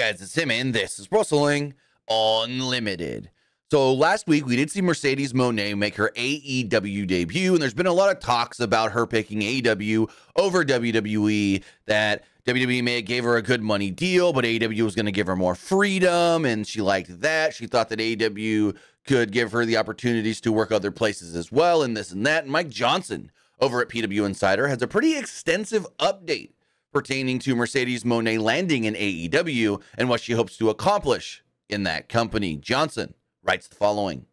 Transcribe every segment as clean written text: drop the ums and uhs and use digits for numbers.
guys, it's him, and this is Wrestling Unlimited. So last week, we did see Mercedes Moné make her AEW debut, and there's been a lot of talks about her picking AEW over WWE, that WWE may have gave her a good money deal, but AEW was going to give her more freedom, and she liked that. She thought that AEW could give her the opportunities to work other places as well, and this and that. And Mike Johnson over at PW Insider has a pretty extensive update pertaining to Mercedes Moné landing in AEW and what she hopes to accomplish in that company. Johnson writes the following.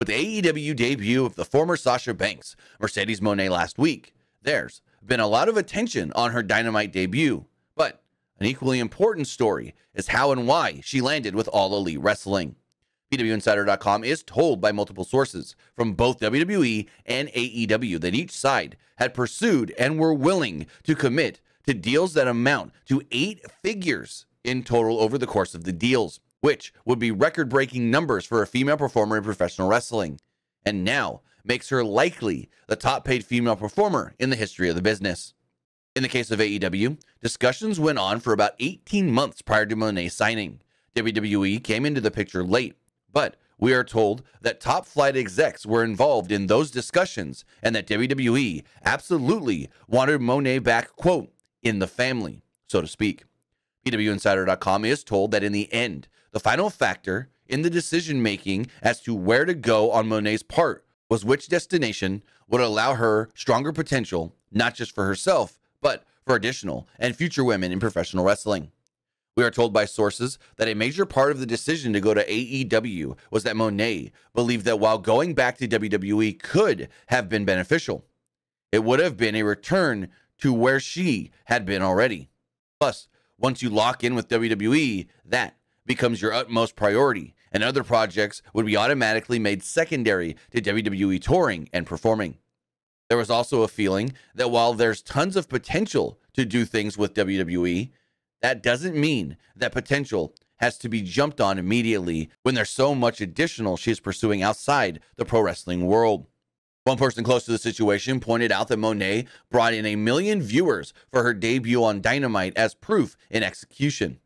With the AEW debut of the former Sasha Banks, Mercedes Moné last week, there's been a lot of attention on her Dynamite debut, but an equally important story is how and why she landed with All Elite Wrestling. PWInsider.com is told by multiple sources from both WWE and AEW that each side had pursued and were willing to commit to deals that amount to 8 figures in total over the course of the deals, which would be record-breaking numbers for a female performer in professional wrestling, and now makes her likely the top-paid female performer in the history of the business. In the case of AEW, discussions went on for about 18 months prior to Moné signing. WWE came into the picture late, but we are told that top-flight execs were involved in those discussions and that WWE absolutely wanted Moné back, quote, in the family, so to speak. PWInsider.com is told that in the end, the final factor in the decision-making as to where to go on Moné's part was which destination would allow her stronger potential, not just for herself, but for additional and future women in professional wrestling. We are told by sources that a major part of the decision to go to AEW was that Moné believed that while going back to WWE could have been beneficial, it would have been a return to where she had been already. Plus, once you lock in with WWE, that becomes your utmost priority, and other projects would be automatically made secondary to WWE touring and performing. There was also a feeling that while there's tons of potential to do things with WWE, that doesn't mean that potential has to be jumped on immediately when there's so much additional she's pursuing outside the pro wrestling world. One person close to the situation pointed out that Moné brought in 1 million viewers for her debut on Dynamite as proof in execution,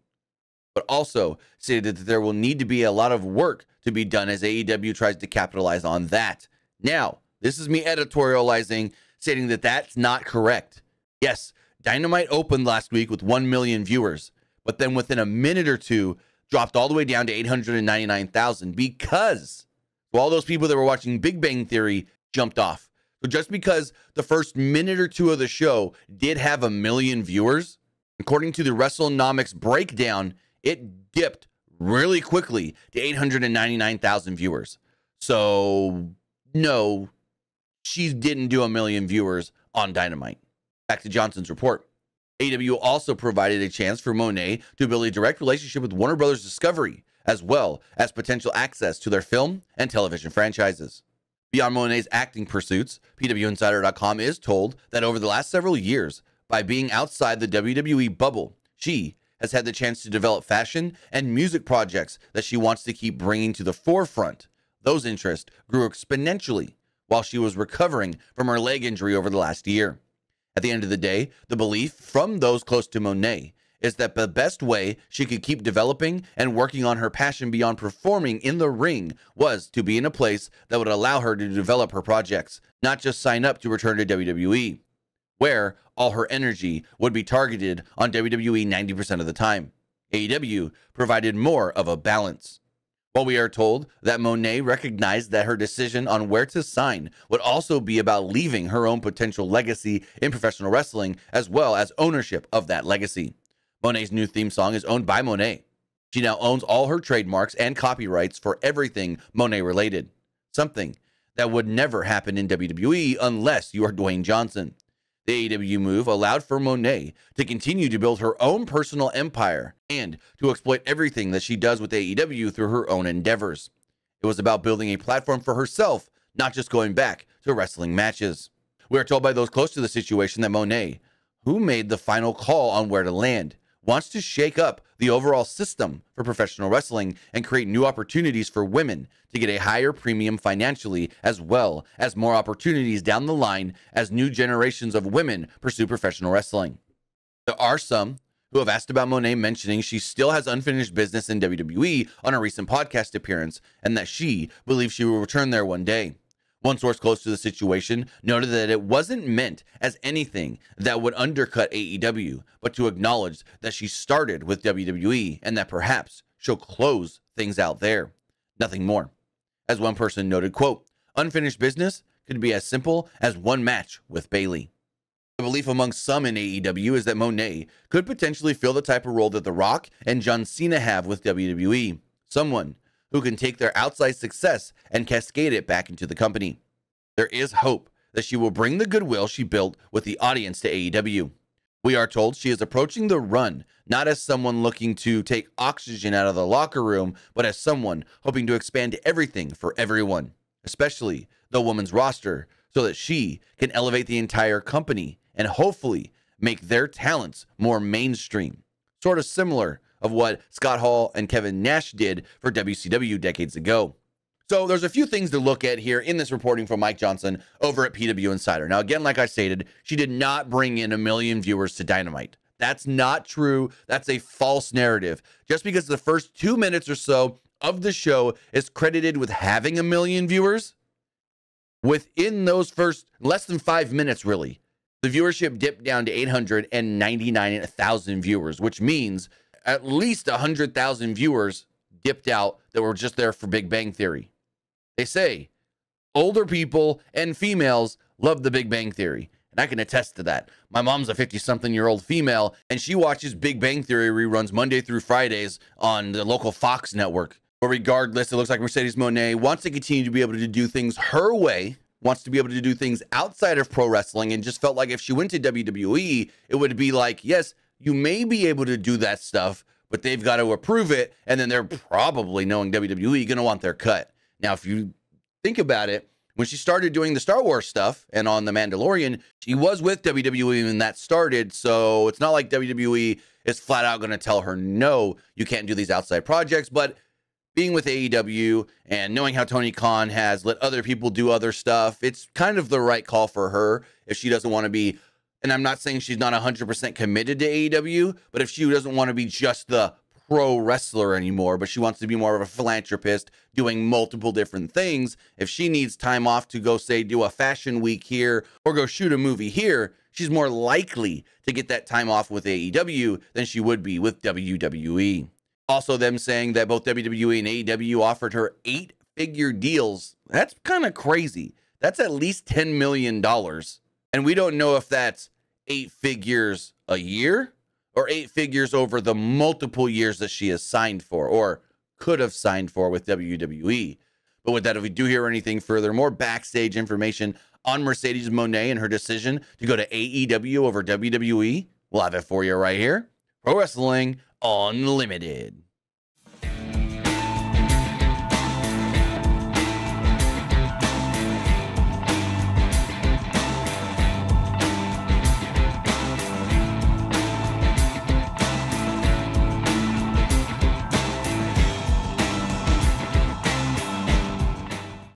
but also stated that there will need to be a lot of work to be done as AEW tries to capitalize on that. Now, this is me editorializing, stating that that's not correct. Yes, Dynamite opened last week with 1 million viewers, but then within a minute or two, dropped all the way down to 899,000 because all those people that were watching Big Bang Theory jumped off. So just because the first minute or two of the show did have 1 million viewers, according to the WrestleNomics breakdown, it dipped really quickly to 899,000 viewers. So no, she didn't do 1 million viewers on Dynamite. Back to Johnson's report. AEW also provided a chance for Moné to build a direct relationship with Warner Brothers Discovery, as well as potential access to their film and television franchises. Beyond Moné's acting pursuits, PWInsider.com is told that over the last several years, by being outside the WWE bubble, she has had the chance to develop fashion and music projects that she wants to keep bringing to the forefront. Those interests grew exponentially while she was recovering from her leg injury over the last year. At the end of the day, the belief from those close to Moné is that the best way she could keep developing and working on her passion beyond performing in the ring was to be in a place that would allow her to develop her projects, not just sign up to return to WWE, where all her energy would be targeted on WWE 90% of the time. AEW provided more of a balance. While we are told that Moné recognized that her decision on where to sign would also be about leaving her own potential legacy in professional wrestling, as well as ownership of that legacy. Moné's new theme song is owned by Moné. She now owns all her trademarks and copyrights for everything Moné related, something that would never happen in WWE unless you are Dwayne Johnson. The AEW move allowed for Moné to continue to build her own personal empire and to exploit everything that she does with AEW through her own endeavors. It was about building a platform for herself, not just going back to wrestling matches. We are told by those close to the situation that Moné, who made the final call on where to land, wants to shake up the overall system for professional wrestling and create new opportunities for women to get a higher premium financially, as well as more opportunities down the line as new generations of women pursue professional wrestling. There are some who have asked about Moné, mentioning she still has unfinished business in WWE on a recent podcast appearance, and that she believes she will return there one day. One source close to the situation noted that it wasn't meant as anything that would undercut AEW, but to acknowledge that she started with WWE and that perhaps she'll close things out there. Nothing more. As one person noted, quote, unfinished business could be as simple as one match with Bayley. The belief among some in AEW is that Moné could potentially fill the type of role that The Rock and John Cena have with WWE. Someone who can take their outside success and cascade it back into the company. There is hope that she will bring the goodwill she built with the audience to AEW. We are told she is approaching the run, not as someone looking to take oxygen out of the locker room, but as someone hoping to expand everything for everyone, especially the women's roster, so that she can elevate the entire company and hopefully make their talents more mainstream. Sort of similar of what Scott Hall and Kevin Nash did for WCW decades ago. So there's a few things to look at here in this reporting from Mike Johnson over at PW Insider. Now, again, like I stated, she did not bring in 1 million viewers to Dynamite. That's not true. That's a false narrative. Just because the first 2 minutes or so of the show is credited with having 1 million viewers, within those first less than 5 minutes, really, the viewership dipped down to 899,000 viewers, which means at least 100,000 viewers dipped out that were just there for Big Bang Theory. They say older people and females love the Big Bang Theory, and I can attest to that. My mom's a 50-something-year-old female, and she watches Big Bang Theory reruns Monday through Fridays on the local Fox network. But regardless, it looks like Mercedes Moné wants to continue to be able to do things her way, wants to be able to do things outside of pro wrestling, and just felt like if she went to WWE, it would be like, yes, you may be able to do that stuff, but they've got to approve it, and then they're probably, knowing WWE, going to want their cut. Now, if you think about it, when she started doing the Star Wars stuff and on The Mandalorian, she was with WWE when that started, so it's not like WWE is flat out going to tell her, no, you can't do these outside projects, but being with AEW and knowing how Tony Khan has let other people do other stuff, it's kind of the right call for her if she doesn't want to be. And I'm not saying she's not 100% committed to AEW, but if she doesn't want to be just the pro wrestler anymore, but she wants to be more of a philanthropist doing multiple different things, if she needs time off to go, say, do a fashion week here or go shoot a movie here, she's more likely to get that time off with AEW than she would be with WWE. Also, them saying that both WWE and AEW offered her 8-figure deals. That's kind of crazy. That's at least $10 million. And we don't know if that's 8 figures a year or 8 figures over the multiple years that she has signed for or could have signed for with WWE. But with that, if we do hear anything further, more backstage information on Mercedes Moné and her decision to go to AEW over WWE, we'll have it for you right here. Pro Wrestling Unlimited.